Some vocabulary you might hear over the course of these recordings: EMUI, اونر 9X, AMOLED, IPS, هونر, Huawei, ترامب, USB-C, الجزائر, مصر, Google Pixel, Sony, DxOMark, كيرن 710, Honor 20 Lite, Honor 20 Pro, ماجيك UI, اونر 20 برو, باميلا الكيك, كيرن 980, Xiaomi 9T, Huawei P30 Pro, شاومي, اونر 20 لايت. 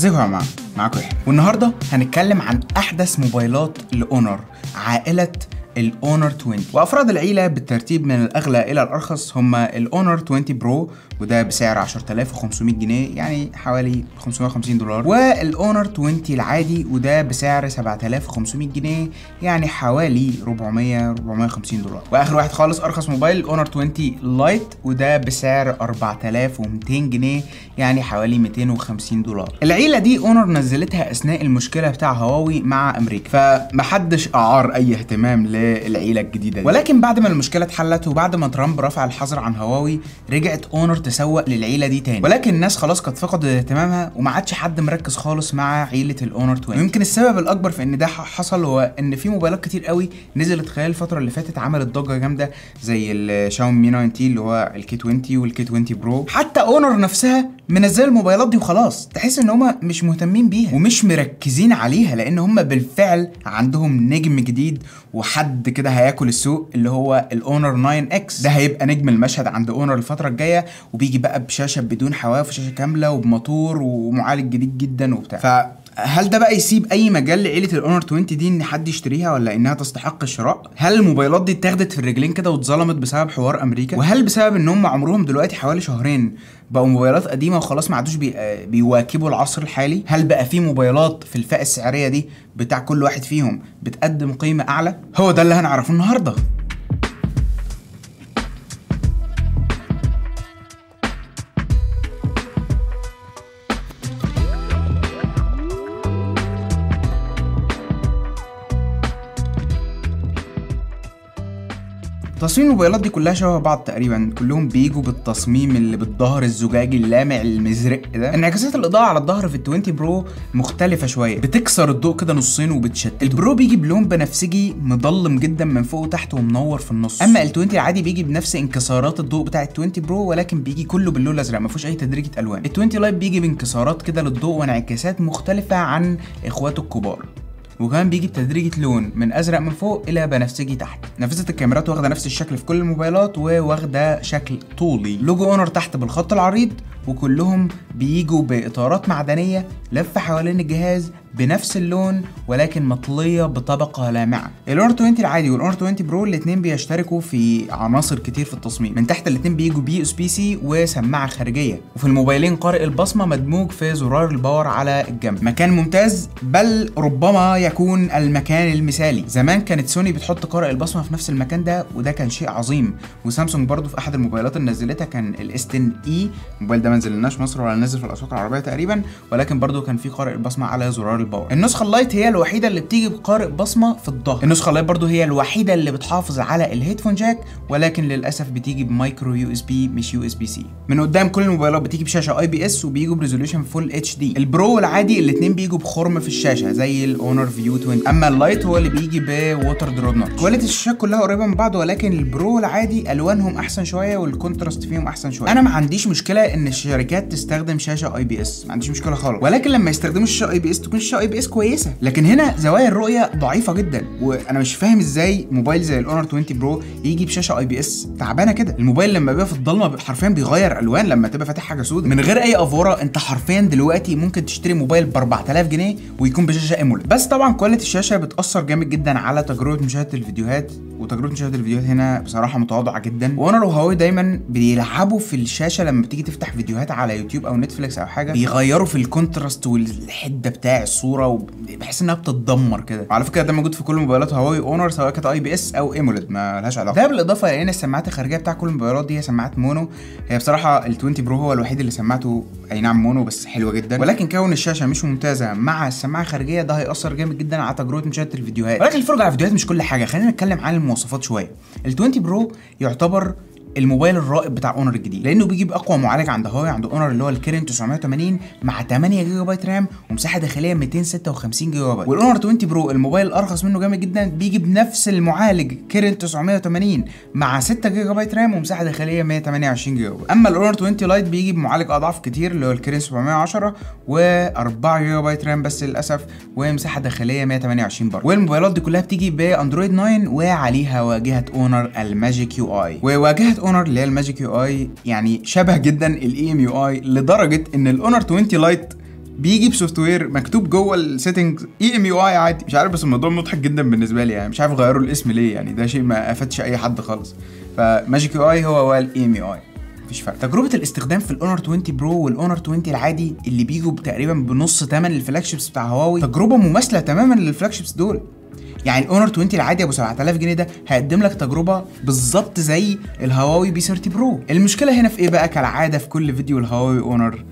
ازيكم يا جماعه، معاكم احمد، والنهارده هنتكلم عن احدث موبايلات الاونر، عائله الاونر 20. وافراد العيله بالترتيب من الاغلى الى الارخص هم الاونر 20 برو وده بسعر 10500 جنيه يعني حوالي $550، والاونر 20 العادي وده بسعر 7500 جنيه يعني حوالي $450. واخر واحد خالص ارخص موبايل الاونر 20 لايت وده بسعر 4200 جنيه يعني حوالي $250. العيله دي اونر نزلتها اثناء المشكله بتاع هواوي مع امريكا، فمحدش اعار اي اهتمام العيله الجديده دي. ولكن بعد ما المشكله اتحلت وبعد ما ترامب رفع الحظر عن هواوي رجعت اونر تسوق للعيله دي تاني، ولكن الناس خلاص كانت فقدت اهتمامها وما عادش حد مركز خالص مع عيله الاونر 20. ويمكن السبب الاكبر في ان ده حصل هو ان في موبايلات كتير قوي نزلت خلال الفتره اللي فاتت عملت ضجه جامده زي الشاومي 9T اللي هو الكي 20 والكي 20 برو، حتى اونر نفسها منزل الموبايلات دي وخلاص، تحس ان هم مش مهتمين بيها ومش مركزين عليها لان هم بالفعل عندهم نجم جديد وحد كده هياكل السوق اللي هو الاونر 9X. ده هيبقى نجم المشهد عند اونر الفتره الجايه، وبيجي بقى بشاشه بدون حواف وشاشه كامله وبموتور ومعالج جديد جدا وبتاع. هل ده بقى يسيب اي مجال لعيله الاونر 20 دي ان حد يشتريها ولا انها تستحق الشراء؟ هل الموبايلات دي اتاخدت في الرجلين كده واتظلمت بسبب حوار امريكا؟ وهل بسبب ان هم عمرهم دلوقتي حوالي شهرين بقوا موبايلات قديمه وخلاص ما عادوش بيواكبوا العصر الحالي؟ هل بقى في موبايلات في الفئه السعريه دي بتاع كل واحد فيهم بتقدم قيمه اعلى؟ هو ده اللي هنعرفه النهارده. تصميم الموبايلات دي كلها شبه بعض تقريبا، كلهم بيجوا بالتصميم اللي بالظهر الزجاجي اللامع المزرق ده. انعكاسات الاضاءه على الظهر في ال20 برو مختلفه شويه، بتكسر الضوء كده نصين وبتشتت. البرو بيجي بلون بنفسجي مضلم جدا من فوق وتحت ومنور في النص، اما ال20 العادي بيجي بنفس انكسارات الضوء بتاع ال20 برو ولكن بيجي كله باللون الازرق ما فيهوش اي تدريجه الوان. ال20 لايت بيجي بانكسارات كده للضوء وانعكاسات مختلفه عن اخواته الكبار، وكمان بيجي بتدريجة لون من ازرق من فوق الى بنفسجي تحت. نافذة الكاميرات واخده نفس الشكل في كل الموبايلات وواخده شكل طولي. لوجو اونر تحت بالخط العريض، وكلهم بيجوا باطارات معدنيه لفه حوالين الجهاز بنفس اللون ولكن مطليه بطبقه لامعه. الاونر 20 العادي والاونر 20 برو الاثنين بيشتركوا في عناصر كتير في التصميم، من تحت الاثنين بيجوا USB-C وسماعه خارجيه، وفي الموبايلين قارئ البصمه مدموج في زرار الباور على الجنب. مكان ممتاز، بل ربما يكون المكان المثالي. زمان كانت سوني بتحط قارئ البصمه في نفس المكان ده وده كان شيء عظيم، وسامسونج برضو في احد الموبايلات اللي نزلتها كان S10e، الموبايل ده ما نزلناش مصر ولا نزل في الاسواق العربيه تقريبا، ولكن برضو كان في قارئ البصمه على زرار الباور. النسخه اللايت هي الوحيده اللي بتيجي بقارئ بصمه في الظهر. النسخه اللايت برضو هي الوحيده اللي بتحافظ على الهيدفون جاك، ولكن للاسف بتيجي بمايكرو USB مش USB-C. من قدام كل الموبايلات بتيجي بشاشه IPS وبيجوا بريزوليوشن فول HD. البرو والعادي الاثنين بيجوا بخرم في الشاشه زي الاونر فيو 20، اما اللايت هو اللي بيجي بووتر درو نوت. كواليتي الشاشات كلها قريبه من بعض، ولكن البرو والعادي الوانهم احسن شويه والكونتراست فيهم احسن شويه. انا ما عنديش مشكله ان الشركات تستخدم شاشه IPS، ما عنديش مشكله خالص، ولكن لما يستخدموا الشاشه IPS تكون الشاشه IPS كويسه. لكن هنا زوايا الرؤيه ضعيفه جدا، وانا مش فاهم ازاي موبايل زي الاونر 20 برو يجي بشاشه IPS تعبانه كده. الموبايل لما بيبقى في الضلمه حرفيا بيغير الوان، لما تبقى فاتح حاجه سودة من غير اي افوره. انت حرفيا دلوقتي ممكن تشتري موبايل ب 4000 جنيه ويكون بشاشه AMOLED. بس طبعا كواليتي الشاشه بتاثر جامد جدا على تجربه مشاهده الفيديوهات، وتجربه مشاهده الفيديوهات هنا بصراحه متواضعه جدا. واونر وهواوي دايما بيلعبوا في الشاشه، لما بتيجي تفتح فيديوهات على يوتيوب او نتفليكس او حاجه بيغيروا في الكونتراست والحده بتاع الصوره وبحس انها بتتدمر كده. وعلى فكره ده موجود في كل موبايلات هواوي اونر سواء كانت IPS او AMOLED، ما لهاش علاقه. ده بالاضافه لان السماعات الخارجيه بتاع كل الموبايلات دي هي سماعات مونو. هي بصراحه ال20 برو هو الوحيد اللي سماعته اي نعم مونو بس حلوه جدا، ولكن كون الشاشه مش ممتازه مع السماعه الخارجيه ده هيأثر جامد جدا على تجربه مشاهده الفيديوهات. ولكن الفرجه على الفيديوهات مش كل حاجه، خلينا نتكلم عن المواصفات شويه. ال20 برو يعتبر الموبايل الرائد بتاع اونر الجديد لانه بيجي باقوى معالج عند هواوي عند اونر اللي هو الكيرن 980 مع 8 جيجا بايت رام ومساحه داخليه 256 جيجا بايت. والاونر 20 برو الموبايل الارخص منه جامد جدا بيجي بنفس المعالج كيرن 980 مع 6 جيجا بايت رام ومساحه داخليه 128 جيجا بايت. اما الاونر 20 لايت بيجي بمعالج اضعف كتير اللي هو الكيرن 710 و4 جيجا بايت رام بس للاسف، ومساحه داخليه 128 برضه. والموبايلات دي كلها بتيجي باندرويد 9 وعليها واجهه اونر الماجيك UI. وواجهه اونر اللي هي الماجيك UI يعني شبه جدا الEM UI لدرجه ان الاونر 20 لايت بيجي بسوفت وير مكتوب جوه السيتنجز EMUI عادي. مش عارف بس الموضوع مضحك جدا بالنسبه لي، يعني مش عارف غيروا الاسم ليه، يعني ده شيء ما افادش اي حد خالص. فماجيك يو اي هو الEMUI، مفيش فرق. تجربه الاستخدام في الاونر 20 برو والاونر 20 العادي اللي بيجوا تقريبا بنص ثمن الفلاج شيبس بتاع هواوي تجربه مماثله تماما للفلاج شيبس دول. يعني الاونر 20 العادي ابو 7000 جنيه ده هيقدم لك تجربه بالظبط زي الهواوي P30 برو. المشكله هنا في ايه بقى؟ كالعاده في كل فيديو الهواوي اونر،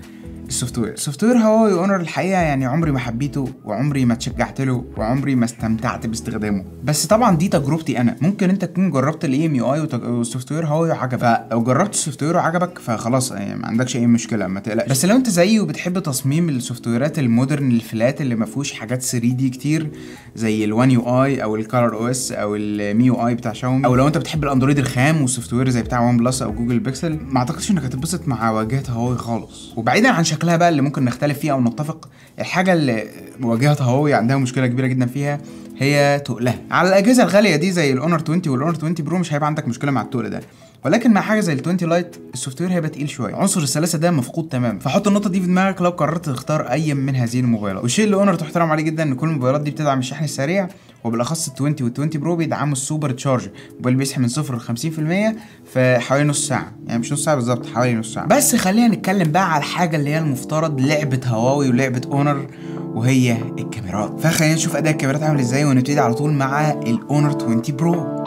السوفت وير هواوي اونر الحقيقه يعني عمري ما حبيته وعمري ما اتشجعت له وعمري ما استمتعت باستخدامه. بس طبعا دي تجربتي انا، ممكن انت تكون جربت الاي ام يو اي والسوفت وير هواوي وعجبك، فلو جربت السوفت وير وعجبك فخلاص يعني ما عندكش اي مشكله ما تقلقش. بس لو انت زيي وبتحب تصميم السوفت ويرات المودرن الفلات اللي ما فيهوش حاجات 3 دي كتير زي الوان يو اي او الكالر او اس او الميو اي بتاع شاومي، او لو انت بتحب الاندرويد الخام والسوفت وير زي بتاع ون بلس او جوجل بيكسل، ما اعتقدش انك هتتبسط مع واجهه هواوي خالص. وبعيدا عن شكلها بقى اللي ممكن نختلف فيها او نتفق، الحاجه اللي واجهه هواوي عندها مشكله كبيره جدا فيها هي تقلها. على الاجهزه الغاليه دي زي الاونر 20 والاونر 20 برو مش هيبقى عندك مشكله مع التقل ده، ولكن مع حاجه زي ال 20 لايت السوفت وير هيبقى تقيل شويه، عنصر السلاسه ده مفقود تماما. فحط النقطه دي في دماغك لو قررت تختار اي من هذه الموبايلات. والشيء اللي اونر تحترم عليه جدا ان كل الموبايلات دي بتدعم الشحن السريع، وبالاخص ال 20 وال 20 برو بيدعموا السوبر تشارج، موبايل بيسحب من 0 ل 50% في حوالي نص ساعه، يعني مش نص ساعه بالظبط، حوالي نص ساعه. بس خلينا نتكلم بقى على الحاجه اللي هي المفترض لعبه هواوي ولعبه اونر، وهي الكاميرات. فخلينا نشوف اداء الكاميرات عامل ازاي، ونبتدي على طول مع الاونر 20 برو.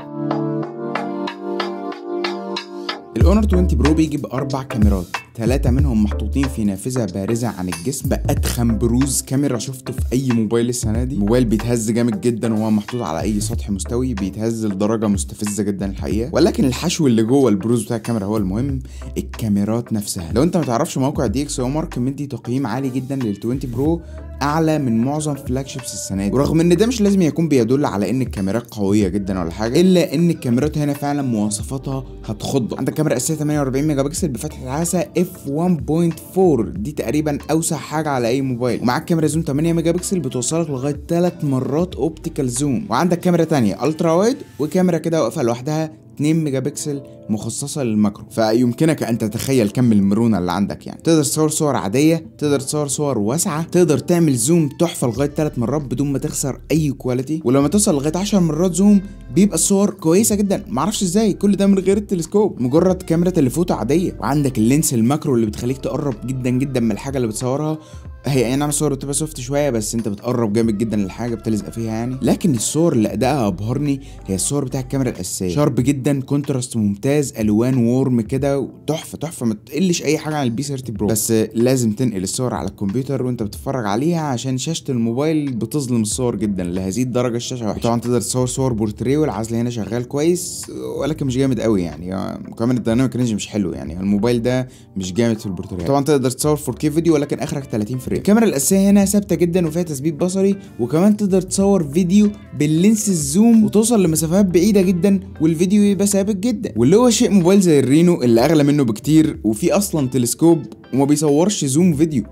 الاونر 20 برو بيجي باربع كاميرات، 3 منهم محطوطين في نافذه بارزه عن الجسم بأدخم بروز كاميرا شفته في اي موبايل السنه دي. موبايل بيتهز جامد جدا وهو محطوط على اي سطح مستوي، بيتهز لدرجه مستفزه جدا الحقيقه، ولكن الحشو اللي جوه البروز بتاع الكاميرا هو المهم. الكاميرات نفسها، لو انت ما تعرفش موقع DxOMark مدي تقييم عالي جدا لل 20 برو، اعلى من معظم فلاج شيبس السنه دي، ورغم ان ده مش لازم يكون بيدل على ان الكاميرات قويه جدا ولا حاجه، الا ان الكاميرات هنا فعلا مواصفاتها هتخضك. عندك كاميرا اساسيه 48 ميجا بكسل بفتحه العدسه f1.4، دي تقريبا اوسع حاجه على اي موبايل، ومعاك كاميرا زوم 8 ميجا بكسل بتوصلك لغايه 3 مرات اوبتيكال زوم. وعندك كاميرا ثانيه الترا وايد، وكاميرا كده واقفه لوحدها 2 ميجا بكسل مخصصه للماكرو. فيمكنك ان تتخيل كم المرونه اللي عندك، يعني تقدر تصور صور عاديه، تقدر تصور صور واسعه، تقدر تعمل زوم تحفه لغايه 3 مرات بدون ما تخسر اي كواليتي، ولما توصل لغايه 10 مرات زوم بيبقى الصور كويسه جدا. معرفش ازاي كل ده من غير التلسكوب، مجرد كاميرا تليفوتو عاديه. وعندك اللينس الماكرو اللي بتخليك تقرب جدا جدا من الحاجه اللي بتصورها، هي اي نعم الصور بتبقى سوفت شويه بس انت بتقرب جامد جدا للحاجه بتلزق فيها يعني. لكن الصور اللي ادائها ابهرني هي الصور بتاع الكاميرا الاساسيه، شارب جدا، كونتراست ممتاز، الوان وورم كده تحفه تحفه، ما تقلش اي حاجه عن البي 30 برو. بس لازم تنقل الصور على الكمبيوتر وانت بتتفرج عليها عشان شاشه الموبايل بتظلم الصور جدا لهذه الدرجه، الشاشه وحشه. طبعا تقدر تصور صور بورتريه والعزل هنا شغال كويس ولكن مش جامد قوي يعني، وكمان الدايناميك رينج مش حلو، يعني الموبايل ده مش جامد في البورتريه. طبعا تقدر تصور 4K فيديو ولكن اخرك 30 فريم. الكاميرا الاساسيه هنا ثابته جدا وفيها تثبيت بصري، وكمان تقدر تصور فيديو باللينس الزوم وتوصل لمسافات بعيده جدا والفيديو يبقى ثابت جدا، واللي هو شيء موبايل زي الرينو اللي اغلى منه بكتير وفيه اصلا تلسكوب وما بيصورش زوم فيديو،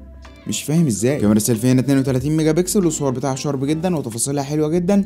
مش فاهم ازاي. الكاميرا السيلفيه هنا 32 ميجا بكسل والصور بتاعها شارب جدا وتفاصيلها حلوه جدا،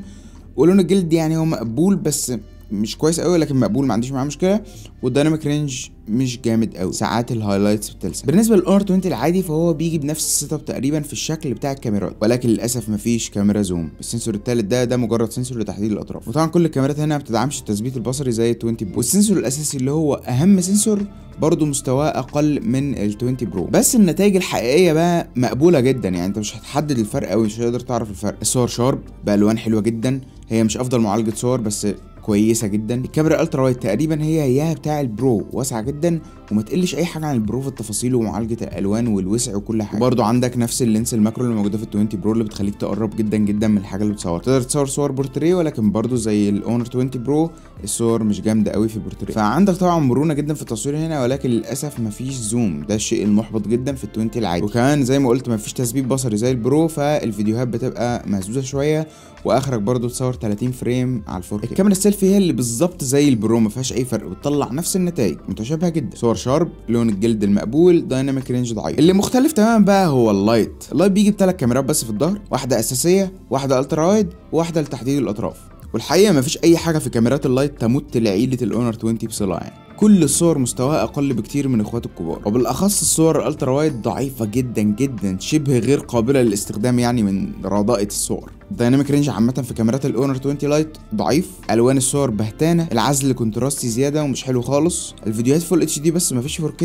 ولون الجلد يعني هو مقبول بس مش كويس قوي، لكن مقبول ما عنديش معاه مشكله، والديناميك رينج مش جامد قوي، ساعات الهايلايتس بتلسع. بالنسبه للاونر 20 العادي فهو بيجي بنفس السيت اب تقريبا في الشكل بتاع الكاميرات، ولكن للاسف مفيش كاميرا زوم. السنسور الثالث ده مجرد سنسور لتحديد الاطراف، وطبعا كل الكاميرات هنا ما بتدعمش التثبيت البصري زي ال 20 برو، والسنسور الاساسي اللي هو اهم سنسور برضه مستواه اقل من ال 20 برو. بس النتائج الحقيقيه بقى مقبوله جدا، يعني انت مش هتحدد الفرق قوي، مش هتقدر تعرف الفرق. الصور شارب بالوان حلوه جدا، هي مش افضل معالجه صور بس كويسه جدا. الكاميرا الالترا وايد تقريبا هيها بتاع البرو، واسعه جدا وما تقلش اي حاجه عن البرو في التفاصيل ومعالجه الالوان والوسع وكل حاجه. وبرده عندك نفس اللينس الماكرو اللي موجوده في ال 20 برو اللي بتخليك تقرب جدا جدا من الحاجه اللي بتصورها، تقدر تصور صور بورتريه ولكن برده زي الاونر 20 برو الصور مش جامده قوي في البورتريه. فعندك طبعا مرونه جدا في التصوير هنا، ولكن للاسف مفيش زوم، ده الشيء المحبط جدا في ال 20 العادي. وكمان زي ما قلت مفيش تثبيت بصري زي البرو، فالفيديوهات بتبقى مهزوزه شويه، واخرك برده تصور 30 فريم على ال 4K. الكاميرا السيلفي هي اللي بالظبط زي البرو، ما فيهاش اي فرق، بتطلع نفس النتائج متشابهه جدا، صور شارب، لون الجلد المقبول، دايناميك رينج ضعيف. اللي مختلف تماما بقى هو اللايت. اللايت بيجي بثلاث كاميرات بس في الظهر، واحده اساسيه، واحده الترا وايد، وواحده لتحديد الاطراف. والحقيقه ما فيش اي حاجه في كاميرات اللايت تمت لعيله الاونر 20 بصله يعني. كل الصور مستواها اقل بكتير من اخواته الكبار، وبالاخص الصور الالترا وايد ضعيفه جدا جدا، شبه غير قابله للاستخدام يعني من رضائه الصور. الدايناميك رينج عامه في كاميرات الاونر 20 لايت ضعيف، الوان الصور بهتانه، العزل كونتراستي زياده ومش حلو خالص، الفيديوهات فول اتش دي بس مفيش 4K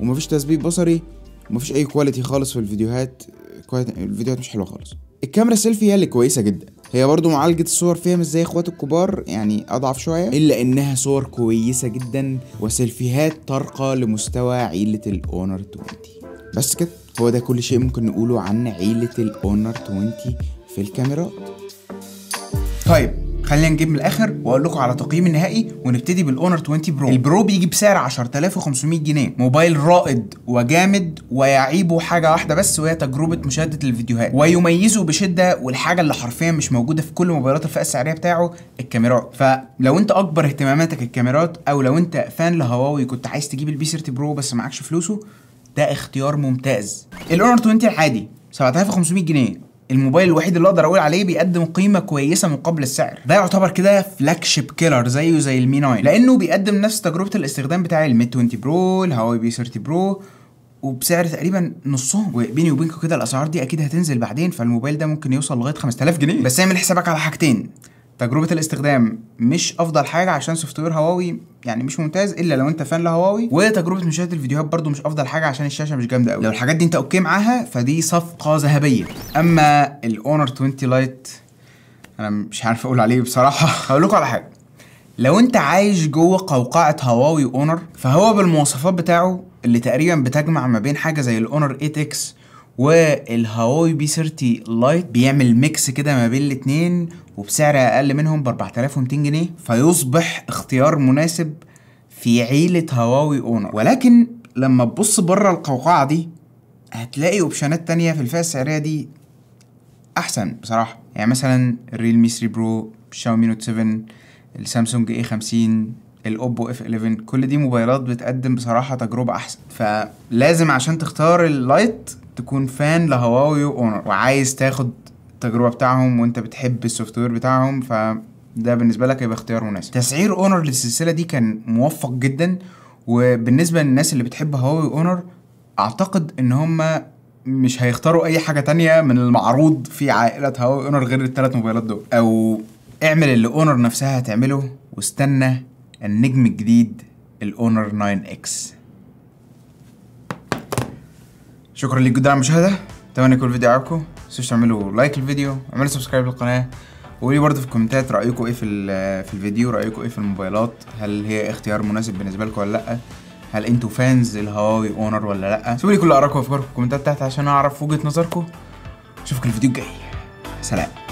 ومفيش تثبيت بصري ومفيش اي كواليتي خالص في الفيديوهات، الفيديوهات مش حلوه خالص. الكاميرا السيلفي هي اللي كويسه جدا، هي برضو معالجة الصور فيها مش زي اخواتي الكبار، يعني اضعف شوية، الا انها صور كويسة جدا وسيلفيهات طارقة لمستوى عيلة الاونر 20. بس كده، هو ده كل شيء ممكن نقوله عن عيلة الاونر 20 في الكاميرات. طيب خلينا نجيب من الاخر واقول لكم على تقييم النهائي، ونبتدي بالاونر 20 برو. البرو بيجي بسعر 10500 جنيه، موبايل رائد وجامد، ويعيبه حاجه واحده بس وهي تجربه مشاهده الفيديوهات، ويميزه بشده والحاجه اللي حرفيا مش موجوده في كل موبايلات الفئه السعريه بتاعه الكاميرات. فلو انت اكبر اهتماماتك الكاميرات، او لو انت فان لهواوي كنت عايز تجيب البي 30 برو بس معكش فلوسه، ده اختيار ممتاز. الاونر 20 العادي 7500 جنيه، الموبايل الوحيد اللي اقدر اقول عليه بيقدم قيمه كويسه مقابل السعر. ده يعتبر كده فلاج شيب كيلر زيه زي المي 9، لانه بيقدم نفس تجربه الاستخدام بتاع المي 20 برو، الهواوي بي 30 برو، وبسعر تقريبا نصهم. وبيني وبينكم كده الاسعار دي اكيد هتنزل بعدين، فالموبايل ده ممكن يوصل لغايه 5000 جنيه. بس اعمل حسابك على حاجتين، تجربه الاستخدام مش افضل حاجه عشان سوفت وير هواوي يعني مش ممتاز الا لو انت فان لهواوي، وتجربه مشاهده الفيديوهات برضو مش افضل حاجه عشان الشاشه مش جامده قوي. لو الحاجات دي انت اوكي معاها فدي صفقه ذهبيه. اما الاونر 20 لايت انا مش عارف اقول عليه بصراحه. هقول لكم على حاجه، لو انت عايش جوه قوقعه هواوي اونر، فهو بالمواصفات بتاعه اللي تقريبا بتجمع ما بين حاجه زي الاونر 8X والهواوي بي 30 لايت، بيعمل ميكس كده ما بين الاثنين وبسعر اقل منهم ب 4200 جنيه، فيصبح اختيار مناسب في عيلة هواوي اونر. ولكن لما تبص بره القوقعة دي هتلاقي اوبشنات تانية في الفئة السعرية دي احسن بصراحة، يعني مثلا الريلمي 3 برو، شاومي نوت 7، السامسونج A50، الاوبو F11، كل دي موبايلات بتقدم بصراحة تجربة احسن. فلازم عشان تختار اللايت تكون فان لهواوي واونر وعايز تاخد التجربه بتاعهم وانت بتحب السوفت وير بتاعهم، فده بالنسبه لك هيبقى اختيار مناسب. تسعير اونر للسلسله دي كان موفق جدا، وبالنسبه للناس اللي بتحب هواوي اونر اعتقد ان هم مش هيختاروا اي حاجه تانية من المعروض في عائله هواوي اونر غير الثلاث موبايلات دول. او اعمل اللي اونر نفسها هتعمله واستنى النجم الجديد الاونر 9X. شكرا ليك جدا على المشاهده، اتمنى يكون الفيديو عجبكم، متنسوش تعملوا لايك للفيديو، اعملوا سبسكرايب للقناه، وقولي برضه في الكومنتات رايكم ايه في الفيديو، رايكم ايه في الموبايلات، هل هي اختيار مناسب بالنسبه لكم ولا لا، هل انتوا فانز الهواوي اونر ولا لا؟ سيبوا لي كل ارائكم وافكاركم في الكومنتات تحت عشان اعرف وجهه نظركم. اشوفكم الفيديو الجاي، سلام.